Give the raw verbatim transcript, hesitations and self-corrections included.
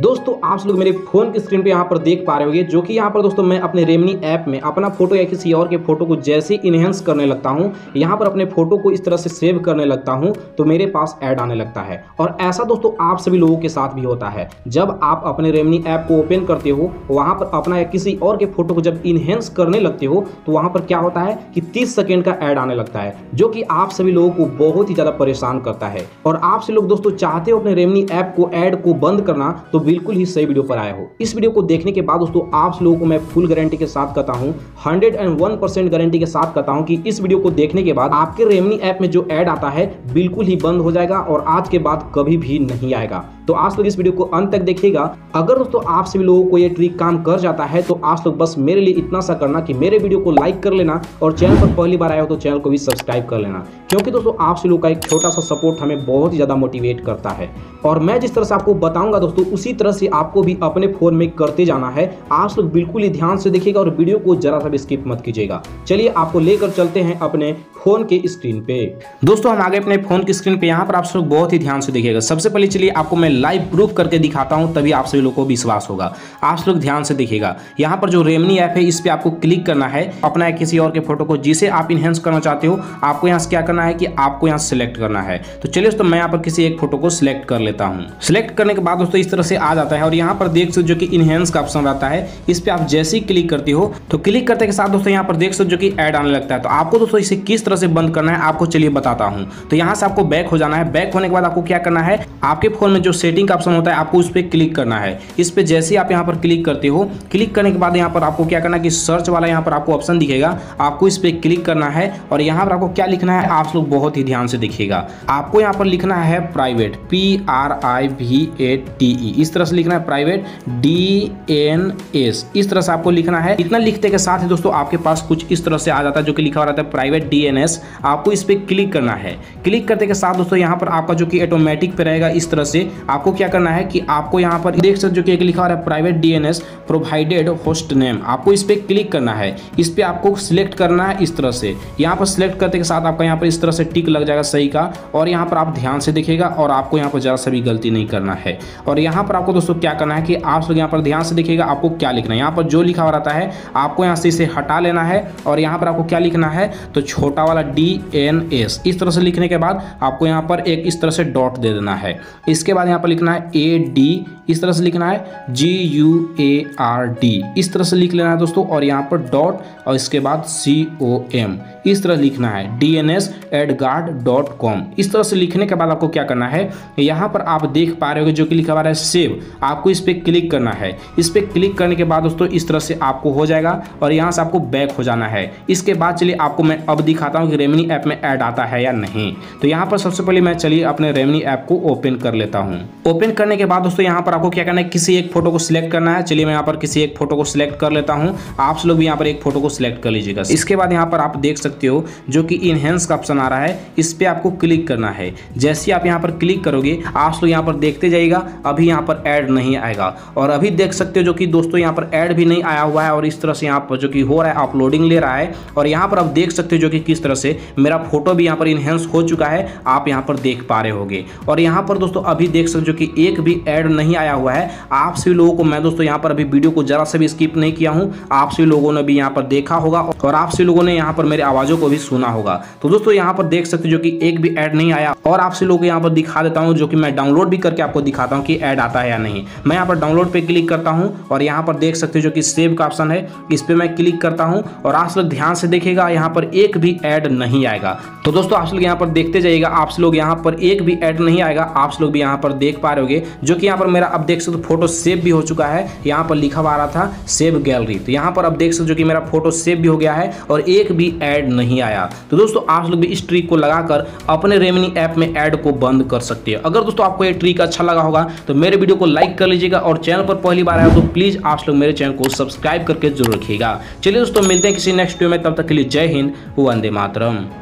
दोस्तों आप लोग मेरे फोन की स्क्रीन पे यहाँ पर देख पा रहे होंगे, जो कि यहाँ पर दोस्तों मैं अपने रेमिनी ऐप में अपना फोटो या किसी और के फोटो को जैसे इनहेंस करने लगता हूँ, यहाँ पर अपने फोटो को इस तरह से सेव करने लगता हूँ तो मेरे पास ऐड आने लगता है। और ऐसा दोस्तों आप सभी लोगों के साथ भी होता है। जब आप अपने रेमिनी ऐप को ओपन करते हो, वहाँ पर अपना या किसी और के फोटो को जब इनहेंस करने लगते हो तो वहाँ पर क्या होता है कि तीस सेकेंड का ऐड आने लगता है, जो कि आप सभी लोगों को बहुत ही ज़्यादा परेशान करता है। और आप सभी लोग दोस्तों चाहते हो अपने रेमिनी ऐप को ऐड को बंद करना, तो बिल्कुल ही सही वीडियो पर आया हो। इस वीडियो को देखने के बाद दोस्तों आप लोगों को मैं फुल गारंटी के साथ कहता हूं, hundred and one percent guarantee के साथ कहता हूं कि इस वीडियो को देखने के बाद आपके रेमिनी ऐप में जो ऐड आता है बिल्कुल ही बंद हो जाएगा और आज के बाद कभी भी नहीं आएगा। तो आप लोग इस वीडियो को अंत तक देखिएगा। अगर दोस्तों आप सभी लोगों को ये ट्रिक काम कर जाता है तो आप लोग बस मेरे लिए इतना सा करना कि मेरे वीडियो को लाइक कर लेना और चैनल पर पहली बार आया हो तो चैनल को भी सब्सक्राइब कर लेना, क्योंकि दोस्तों आप सभी लोगों का एक छोटा सा सपोर्ट हमें बहुत ही ज़्यादा मोटिवेट करता है। और मैं जिस तरह से आपको बताऊंगा दोस्तों उसी तरह से आपको भी अपने फोन में करते जाना है। आप लोग बिल्कुल ही ध्यान से देखिएगा और वीडियो को जरा सा भी स्किप मत कीजिएगा। चलिए आपको लेकर चलते हैं अपने फोन के स्क्रीन पे। दोस्तों हम आगे अपने फोन की स्क्रीन पे, यहाँ पर आप सब लोग बहुत ही ध्यान से देखिएगा। सबसे पहले चलिए आपको मैं लाइव प्रूफ करके दिखाता हूँ, तभी आप सभी लोगों को विश्वास होगा। आप लोग ध्यान से देखिएगा, यहाँ पर जो रेमिनी ऐप है इस पे आपको क्लिक करना है। अपना किसी और के फोटो को जिसे आप इनहेंस करना चाहते हो, आपको यहाँ से क्या करना है कि आपको यहाँ सेलेक्ट करना है। तो चलिए दोस्तों मैं यहाँ पर किसी एक फोटो को सिलेक्ट कर लेता हूँ। सिलेक्ट करने के बाद दोस्तों इस तरह से आ जाता है और यहाँ पर देख सकते जो कि इनहेंस का ऑप्शन रहता है, इस पर आप जैसे ही क्लिक करते हो तो क्लिक करते के साथ दोस्तों यहाँ पर देख सकते जो कि ऐड आने लगता है। तो आपको दोस्तों इसे किस से बंद करना है आपको चलिए बताता हूं। तो यहां से आपको बैक हो जाना है। बैक होने के बाद आपको क्या करना है, आपके फोन में जो सेटिंग का ऑप्शन होता है आपको उस पे क्लिक करना है। इस पे जैसे ही आप यहां पर क्लिक करते हो, क्लिक करने के बाद यहां पर आपको क्या करना है कि सर्च वाला यहां पर आपको ऑप्शन दिखेगा, आपको इस पे क्लिक करना है। और यहां पर आपको क्या लिखना है आप लोग बहुत ही ध्यान से देखिएगा। आपको यहां पर लिखना है private, P R I V A T E, इस तरह से लिखना है प्राइवेट, डी एन एस, इस तरह से आपको लिखना है। इतना लिखते के साथ ही दोस्तों आपके पास कुछ इस तरह से आ जाता है जो कि लिखा हुआ है प्राइवेट डी एन एस। आपको इस पे क्लिक करना है। क्लिक करते के साथ दोस्तों यहाँ पर आपका जो कि ऑटोमेटिक पे रहेगा, इस तरह से आपको क्या करना है कि आपको यहाँ पर देख सकते जो कि एक लिखा हुआ है private DNS provided host name, आपको इस पे क्लिक करना है। इस पे आपको सिलेक्ट करना है इस तरह से। यहाँ पर सिलेक्ट करते के साथ आपका यहाँ पर इस तरह से टिक लग जाएगा सही का। और यहाँ पर आप ध्यान से देखिएगा और आपको यहाँ पर जरा सा भी गलती नहीं करना है। और यहाँ पर आपको दोस्तों क्या करना है कि आप लोग यहाँ पर ध्यान से देखिएगा आपको क्या लिखना है। यहाँ पर जो लिखा हुआ रहता है आपको यहाँ से इसे हटा लेना है। और यहाँ पर आपको क्या लिखना है तो छोटा वाला डी एन एस, इस तरह से लिखने के बाद आपको यहाँ पर एक इस तरह से डॉट दे देना है। इसके बाद यहाँ पर लिखना है ए डी, इस तरह से लिखना है G U A R D, इस तरह से लिख लेना है दोस्तों। और यहाँ पर डॉट और इसके बाद सी ओ एम, इस तरह लिखना है D N S at guard dot com. इस तरह से लिखने के बाद आपको क्या करना है, यहाँ पर आप देख पा रहे हो जो कि लिखा हुआ है सेव, आपको इस पर क्लिक करना है। इस पर क्लिक करने के बाद दोस्तों इस तरह से आपको हो जाएगा और यहाँ से आपको बैक हो जाना है। इसके बाद चलिए आपको मैं अब दिखाता हूँ कि रेमिनी ऐप में ऐड आता है या नहीं। तो यहाँ पर सबसे पहले मैं चलिए अपने रेमिनी ऐप को ओपन कर लेता हूँ। ओपन करने के बाद दोस्तों यहाँ पर आपको क्या करना है किसी एक फोटो को सिलेक्ट करना है। चलिए मैं यहाँ पर किसी एक फोटो को सिलेक्ट कर लेता हूँ। आप लोग भी यहाँ पर एक फोटो को सिलेक्ट कर लीजिएगा। इसके बाद यहाँ पर आप देख सकते हो जो कि इनहेंस का ऑप्शन आ रहा है, इस पर आपको क्लिक करना है। जैसे आप यहाँ पर क्लिक करोगे आप लोग यहाँ पर देखते जाइएगा, अभी यहाँ पर ऐड नहीं आएगा। और अभी देख सकते हो जो कि दोस्तों यहाँ पर ऐड भी नहीं आया हुआ है। और इस तरह से यहाँ पर जो कि हो रहा है अपलोडिंग ले रहा है। और यहाँ पर आप देख सकते हो जो कि किस तरह से मेरा फोटो भी यहाँ पर इनहेंस हो चुका है, आप यहाँ पर देख पा रहे होगे। और यहाँ पर दोस्तों अभी देख सकते हो कि एक भी ऐड नहीं आया हुआ है। आप सभी लोगों को मैं दोस्तों यहाँ पर अभी वीडियो को जरा से भी स्किप नहीं किया हूँ, आप सभी लोगों ने भी यहाँ पर देखा होगा और आप सभी लोगों ने यहाँ पर मेरी आवाज़ों को भी सुना होगा। तो दोस्तों यहाँ पर देख सकते हो कि एक भी ऐड नहीं आया। और आप सभी लोगों को यहाँ पर दिखा देता हूँ, जो कि मैं डाउनलोड भी करके आपको दिखाता हूँ कि ऐड आता है या नहीं। मैं यहाँ पर डाउनलोड पर क्लिक करता हूँ और यहाँ पर देख सकते हो जो कि सेव का ऑप्शन है, इस पर मैं क्लिक करता हूँ। और आप लोग ध्यान से देखिएगा यहाँ पर एक भी ऐड नहीं आएगा। तो दोस्तों आप लोग यहाँ पर देखते जाइएगा, आप लोग यहाँ पर एक भी ऐड नहीं आएगा। आप लोग भी यहाँ पर देख पा रहे होगे जो कि यहाँ पर मेरा अब देख सकते हो फोटो सेव भी हो चुका है। यहाँ पर लिखा हुआ आ रहा था सेव गैलरी, तो यहाँ पर अब देख सकते हो कि मेरा फोटो सेव भी हो गया है और एक भी ऐड नहीं आया। तो दोस्तों आप लोग भी इस ट्रिक को लगाकर अपने रेमिनी ऐप में ऐड को बंद कर सकते हो। अगर दोस्तों आपको ये ट्रिक अच्छा लगा होगा तो मेरे वीडियो को लाइक कर लीजिएगा और चैनल पर पहली बार आया तो प्लीज़ आप लोग मेरे चैनल को सब्सक्राइब करके जरूर रखिएगा। चलिए दोस्तों मिलते हैं किसी नेक्स्ट वीडियो में, तब तक के लिए जय हिंद, वंदे मातरम।